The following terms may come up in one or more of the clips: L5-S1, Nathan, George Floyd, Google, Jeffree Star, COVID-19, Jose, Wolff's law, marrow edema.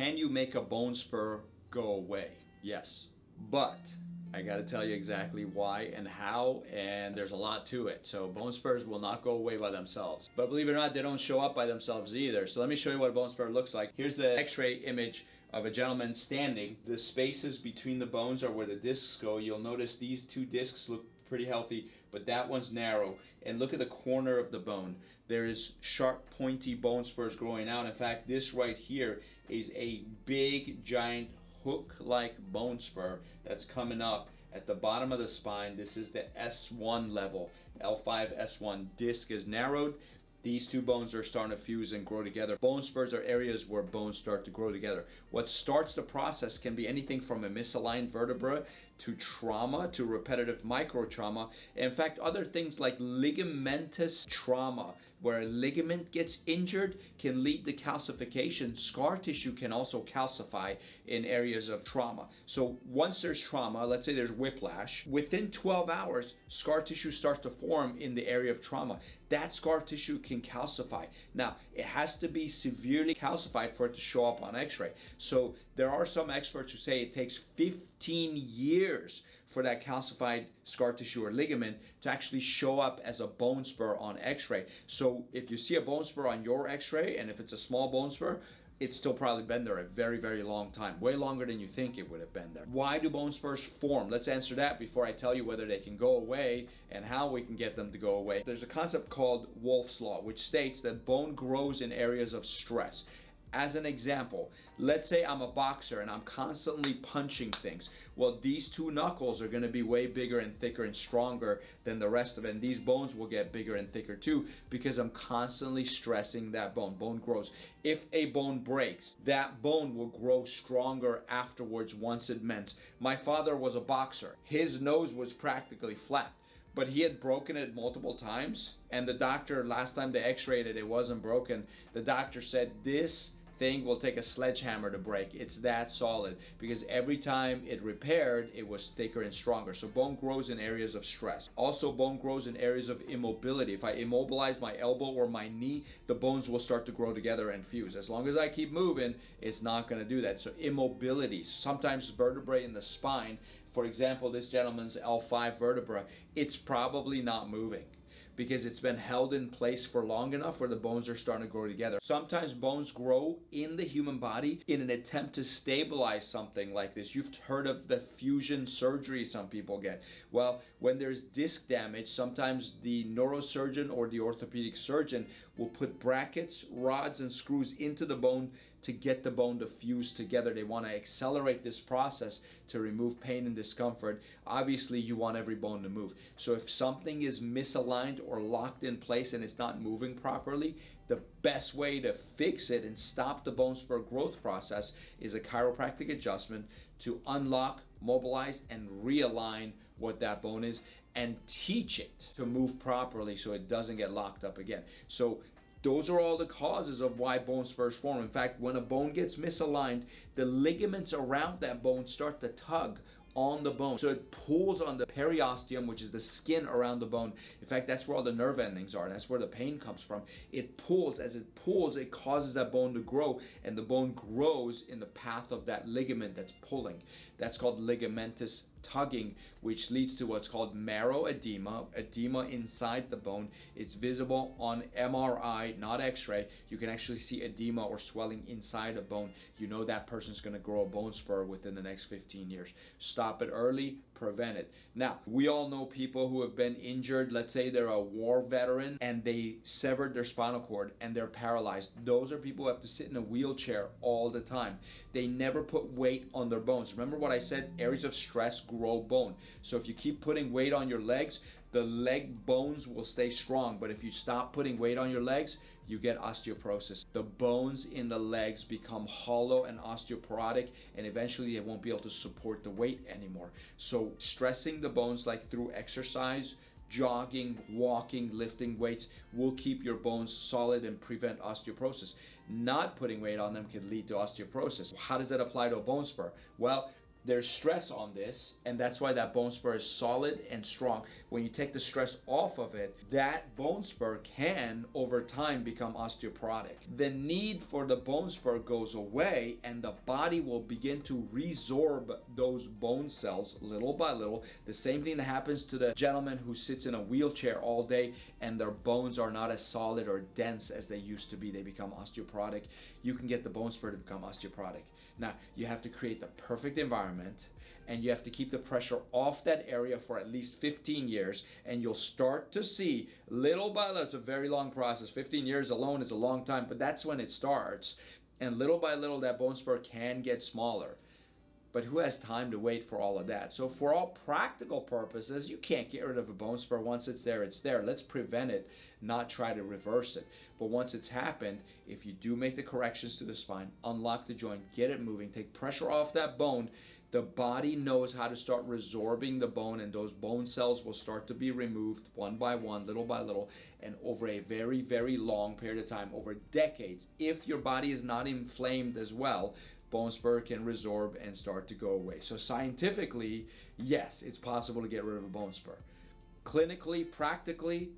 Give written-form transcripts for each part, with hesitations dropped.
Can you make a bone spur go away? Yes, but I gotta tell you exactly why and how, and there's a lot to it. So bone spurs will not go away by themselves. But believe it or not, they don't show up by themselves either. So let me show you what a bone spur looks like. Here's the x-ray image of a gentleman standing. The spaces between the bones are where the discs go. You'll notice these two discs look pretty healthy, but that one's narrow. And look at the corner of the bone. There is sharp, pointy bone spurs growing out. In fact, this right here is a big, giant hook-like bone spur that's coming up at the bottom of the spine. This is the S1 level, L5-S1. Disc is narrowed. These two bones are starting to fuse and grow together. Bone spurs are areas where bones start to grow together. What starts the process can be anything from a misaligned vertebra to trauma to repetitive microtrauma. In fact, other things like ligamentous trauma, where a ligament gets injured, can lead to calcification. Scar tissue can also calcify in areas of trauma. So once there's trauma, let's say there's whiplash, within 12 hours, scar tissue starts to form in the area of trauma. That scar tissue can calcify. Now, it has to be severely calcified for it to show up on x-ray. So there are some experts who say it takes 15 years for that calcified scar tissue or ligament to actually show up as a bone spur on x-ray. So if you see a bone spur on your x-ray, and if it's a small bone spur, it's still probably been there a very, very long time, way longer than you think it would have been there. Why do bone spurs form? Let's answer that before I tell you whether they can go away and how we can get them to go away. There's a concept called Wolff's law, which states that bone grows in areas of stress. As an example, let's say I'm a boxer and I'm constantly punching things. Well, these two knuckles are going to be way bigger and thicker and stronger than the rest of it. And these bones will get bigger and thicker too because I'm constantly stressing that bone. Bone grows. If a bone breaks, that bone will grow stronger afterwards once it mends. My father was a boxer. His nose was practically flat, but he had broken it multiple times. And the doctor, last time they x-rayed it, it wasn't broken. The doctor said, this thing will take a sledgehammer to break. It's that solid, because every time it repaired, it was thicker and stronger. So bone grows in areas of stress. Also, bone grows in areas of immobility. If I immobilize my elbow or my knee, the bones will start to grow together and fuse. As long as I keep moving, it's not going to do that. So immobility, sometimes vertebrae in the spine. For example, this gentleman's L5 vertebra, it's probably not moving, because it's been held in place for long enough where the bones are starting to grow together. Sometimes bones grow in the human body in an attempt to stabilize something like this. You've heard of the fusion surgery some people get. Well, when there's disc damage, sometimes the neurosurgeon or the orthopedic surgeon will put brackets, rods, and screws into the bone to get the bone to fuse together. They want to accelerate this process to remove pain and discomfort. Obviously, you want every bone to move. So if something is misaligned or locked in place and it's not moving properly, the best way to fix it and stop the bone spur growth process is a chiropractic adjustment to unlock, mobilize, and realign what that bone is and teach it to move properly so it doesn't get locked up again. So those are all the causes of why bone spurs form. In fact, when a bone gets misaligned, the ligaments around that bone start to tug on the bone. So it pulls on the periosteum, which is the skin around the bone. In fact, that's where all the nerve endings are. That's where the pain comes from. It pulls. As it pulls, it causes that bone to grow, and the bone grows in the path of that ligament that's pulling. That's called ligamentous tugging, which leads to what's called marrow edema, edema inside the bone. It's visible on MRI, not x-ray. You can actually see edema or swelling inside a bone. You know that person's going to grow a bone spur within the next 15 years. Stop it early, prevent it. Now, we all know people who have been injured. Let's say they're a war veteran and they severed their spinal cord and they're paralyzed. Those are people who have to sit in a wheelchair all the time. They never put weight on their bones. Remember what I said, areas of stress grow bone. So if you keep putting weight on your legs, the leg bones will stay strong. But if you stop putting weight on your legs, you get osteoporosis. The bones in the legs become hollow and osteoporotic, and eventually they won't be able to support the weight anymore. So stressing the bones, like through exercise, jogging, walking, lifting weights, will keep your bones solid and prevent osteoporosis. Not putting weight on them can lead to osteoporosis. How does that apply to a bone spur? Well, there's stress on this, and that's why that bone spur is solid and strong. When you take the stress off of it, that bone spur can over time become osteoporotic. The need for the bone spur goes away, and the body will begin to resorb those bone cells little by little. The same thing that happens to the gentleman who sits in a wheelchair all day and their bones are not as solid or dense as they used to be. They become osteoporotic. You can get the bone spur to become osteoporotic. Now, you have to create the perfect environment, and you have to keep the pressure off that area for at least 15 years, and you'll start to see little by little. It's a very long process. 15 years alone is a long time, but that's when it starts, and little by little that bone spur can get smaller. But who has time to wait for all of that? So for all practical purposes, you can't get rid of a bone spur. Once it's there, it's there. Let's prevent it, not try to reverse it. But once it's happened, if you do make the corrections to the spine, unlock the joint, get it moving, take pressure off that bone, the body knows how to start resorbing the bone, and those bone cells will start to be removed one by one, little by little, and over a very, very long period of time, over decades, if your body is not inflamed as well, bone spur can resorb and start to go away. So scientifically, yes, it's possible to get rid of a bone spur. Clinically, practically,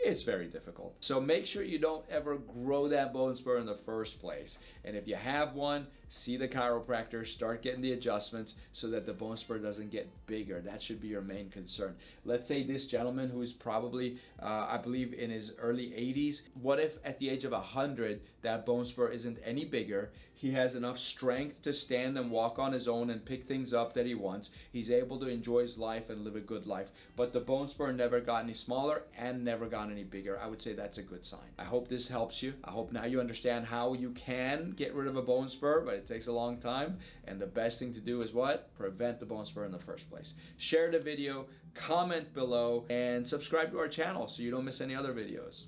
it's very difficult. So make sure you don't ever grow that bone spur in the first place. And if you have one, see the chiropractor, start getting the adjustments so that the bone spur doesn't get bigger. That should be your main concern. Let's say this gentleman who is probably, I believe, in his early 80s, what if at the age of 100, that bone spur isn't any bigger? He has enough strength to stand and walk on his own and pick things up that he wants. He's able to enjoy his life and live a good life, but the bone spur never got any smaller and never got any bigger. I would say that's a good sign. I hope this helps you. I hope now you understand how you can get rid of a bone spur, but it takes a long time, and the best thing to do is what? Prevent the bone spur in the first place. Share the video, comment below, and subscribe to our channel so you don't miss any other videos.